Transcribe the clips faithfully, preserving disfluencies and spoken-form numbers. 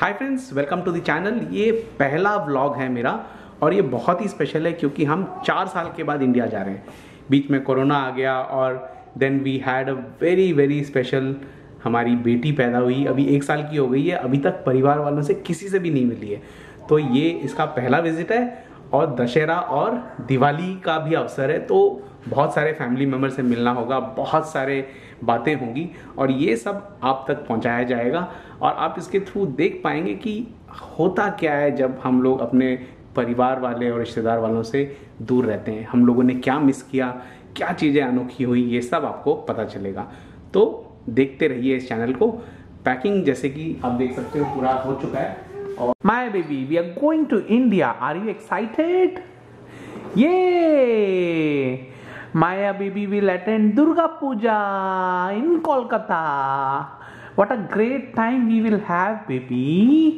Hi friends, welcome to the channel. ये पहला vlog है मेरा और ये बहुत ही स्पेशल है क्योंकि हम चार साल के बाद इंडिया जा रहे हैं। बीच में कोरोना आ गया और then we had a very very special, हमारी बेटी पैदा हुई, अभी एक साल की हो गई है, अभी तक परिवार वालों से किसी से भी नहीं मिली है। तो ये इसका पहला विजिट है और दशहरा और दिवाली का भी अवसर है, तो बहुत सारे फैमिली मेम्बर से मिलना होगा, बहुत सारे बातें होंगी और ये सब आप तक पहुंचाया जाएगा और आप इसके थ्रू देख पाएंगे कि होता क्या है जब हम लोग अपने परिवार वाले और रिश्तेदार वालों से दूर रहते हैं। हम लोगों ने क्या मिस किया, क्या चीज़ें अनोखी हुई, ये सब आपको पता चलेगा। तो देखते रहिए इस चैनल को। पैकिंग जैसे कि आप देख सकते हो पूरा हो चुका है। My baby, we are going to India, are you excited? ये Maya baby will attend Durga Puja in Kolkata. What a great time we will have baby.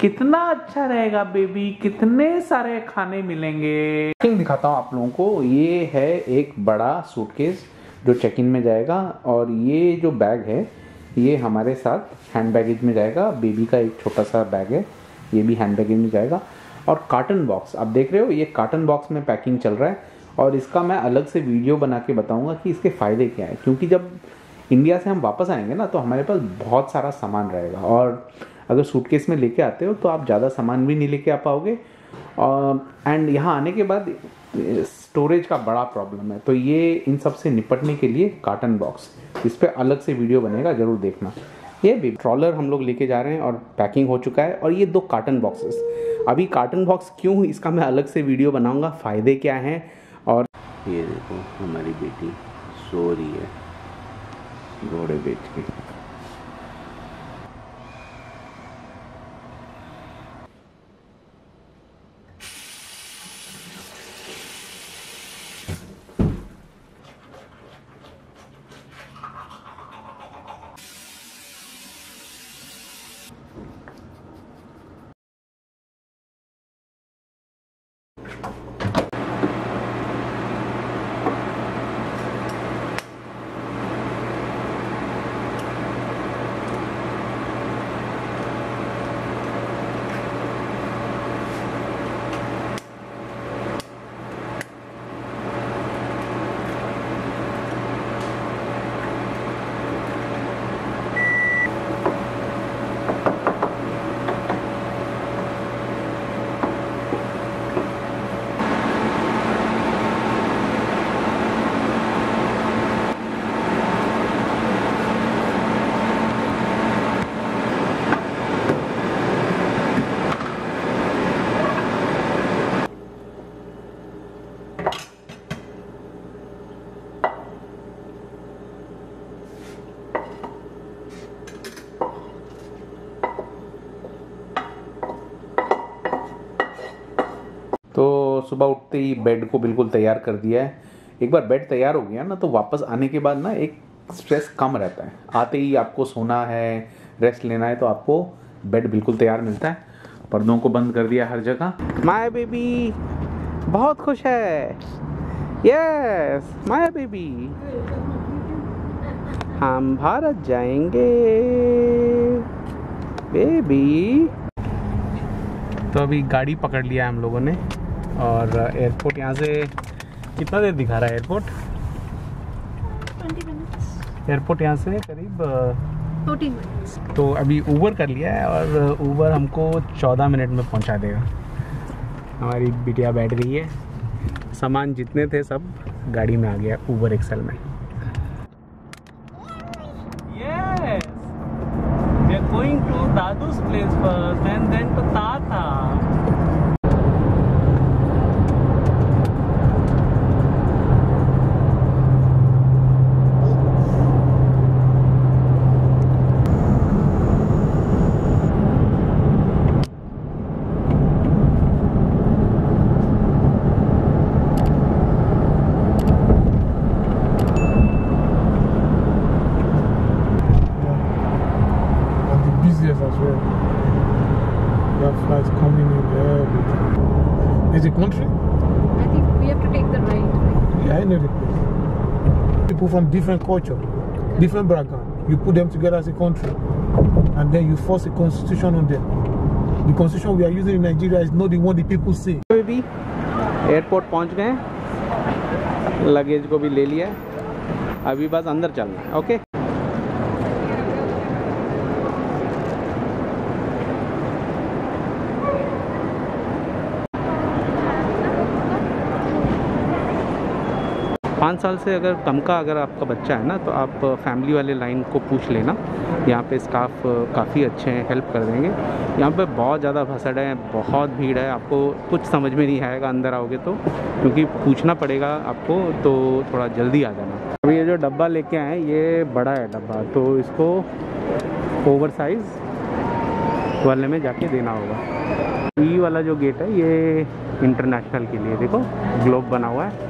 कितना अच्छा रहेगा बेबी, कितने सारे खाने मिलेंगे। दिखाता हूँ आप लोगों को, ये है एक बड़ा सूटकेस जो चेक इन में जाएगा और ये जो बैग है ये हमारे साथ हैंड बैगेज में जाएगा। बेबी का एक छोटा सा बैग है, ये भी हैंड बैगेज में जाएगा। और कार्टन बॉक्स आप देख रहे हो, ये कार्टन बॉक्स में पैकिंग चल रहा है और इसका मैं अलग से वीडियो बना के बताऊंगा कि इसके फ़ायदे क्या हैं, क्योंकि जब इंडिया से हम वापस आएंगे ना तो हमारे पास बहुत सारा सामान रहेगा और अगर सूटकेस में लेके आते हो तो आप ज़्यादा सामान भी नहीं लेके आ पाओगे। और एंड यहाँ आने के बाद स्टोरेज का बड़ा प्रॉब्लम है, तो ये इन सब से निपटने के लिए कार्टन बॉक्स, इस पर अलग से वीडियो बनेगा, ज़रूर देखना। ये भी ट्रॉलर हम लोग लेके जा रहे हैं और पैकिंग हो चुका है। और ये दो कार्टन बॉक्सेस, अभी कार्टन बॉक्स क्यों इसका मैं अलग से वीडियो बनाऊँगा, फ़ायदे क्या हैं। और ये देखो हमारी बेटी सो रही है घोड़े बेच के। सुबह उठते ही बेड को बिल्कुल तैयार कर दिया है। एक बार बेड तैयार हो गया ना तो वापस आने के बाद ना एक स्ट्रेस कम रहता है। आते ही आपको सोना है, रेस्ट लेना है, तो आपको बेड बिल्कुल तैयार मिलता है। पर्दों को बंद कर दिया हर जगह। माय बेबी बहुत खुश है। यस माय बेबी, हम भारत जाएंगे बेबी। तो अभी गाड़ी पकड़ लिया हम लोगों ने और एयरपोर्ट, यहाँ से कितना देर दिखा रहा है एयरपोर्ट? बीस मिनट्स। एयरपोर्ट यहाँ से करीब चौदह मिनट्स। तो अभी ऊबर कर लिया है और ऊबर हमको चौदह मिनट में पहुँचा देगा। हमारी बिटिया बैठ गई है, सामान जितने थे सब गाड़ी में आ गया ऊबर एक्सेल में। Yes, we are going to दादू's place first and then to Tata. Is it country? I think we have to take the right. Yeah, I know the place. People from different culture, okay. Different background. you put them together as a country, and then you force a constitution on them. The constitution we are using in Nigeria is not the one the people say. Baby, airport पहुंच गए, luggage को भी ले लिया, अभी बस अंदर चलना है, ओके? पाँच साल से अगर कम का अगर आपका बच्चा है ना, तो आप फैमिली वाले लाइन को पूछ लेना, यहाँ पे स्टाफ काफ़ी अच्छे हैं, हेल्प कर देंगे। यहाँ पे बहुत ज़्यादा भसड़ है, बहुत भीड़ है, आपको कुछ समझ में नहीं आएगा अंदर आओगे तो, क्योंकि पूछना पड़ेगा आपको, तो थोड़ा जल्दी आ जाना। अभी ये जो डब्बा लेके आए हैं ये बड़ा है डब्बा, तो इसको ओवर साइज़ वाले में जाके देना होगा। ये वाला जो गेट है ये इंटरनेशनल के लिए, देखो ग्लोब बना हुआ है।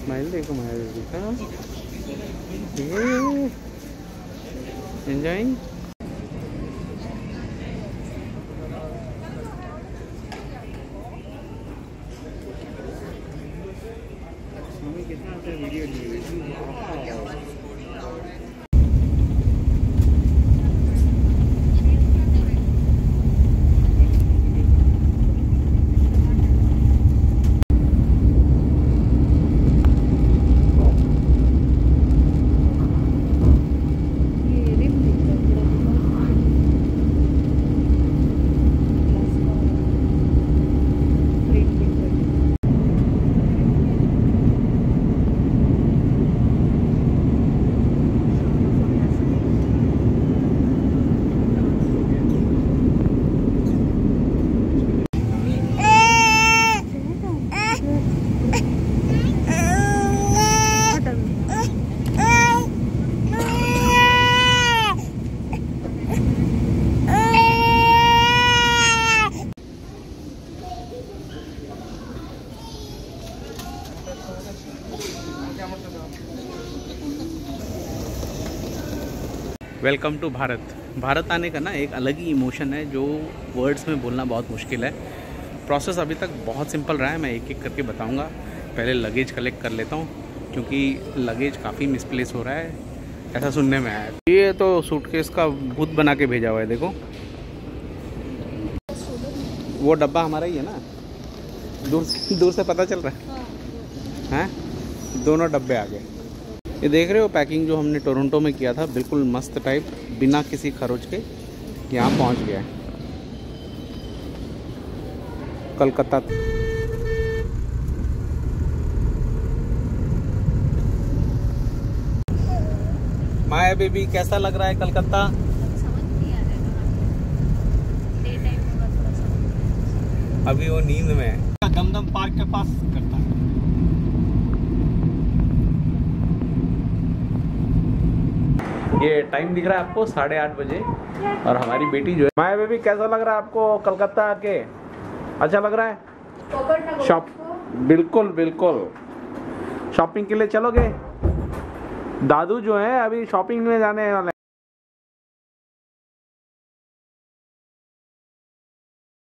स्माइल देखो माया बेबी का, एंजॉयिंग। मम्मी कितना अच्छा वीडियो ली। Welcome to Bharat. भारत आने का ना एक अलग ही इमोशन है जो वर्ड्स में बोलना बहुत मुश्किल है। प्रोसेस अभी तक बहुत सिंपल रहा है, मैं एक एक करके बताऊंगा। पहले लगेज कलेक्ट कर लेता हूँ, क्योंकि लगेज काफ़ी मिसप्लेस हो रहा है ऐसा सुनने में आया। ये तो सूटकेस का भूत बना के भेजा हुआ है, देखो वो डब्बा हमारा ही है ना, दूर दूर से पता चल रहा है, हैं दोनों डब्बे आ गए। ये देख रहे हो पैकिंग जो हमने टोरंटो में किया था बिल्कुल मस्त टाइप बिना किसी खरोच के यहाँ पहुँच गया है कलकत्ता। माया बेबी कैसा लग रहा है कलकत्ता? अभी वो नींद में है। दमदम पार्क के पास करता है। ये टाइम दिख रहा है आपको साढ़े आठ बजे और हमारी बेटी जो है। माया बेबी कैसा लग रहा है आपको कलकत्ता आके? अच्छा लग रहा है? शॉप बिल्कुल बिल्कुल शॉपिंग के लिए चलोगे? दादू जो है अभी शॉपिंग में जाने वाले।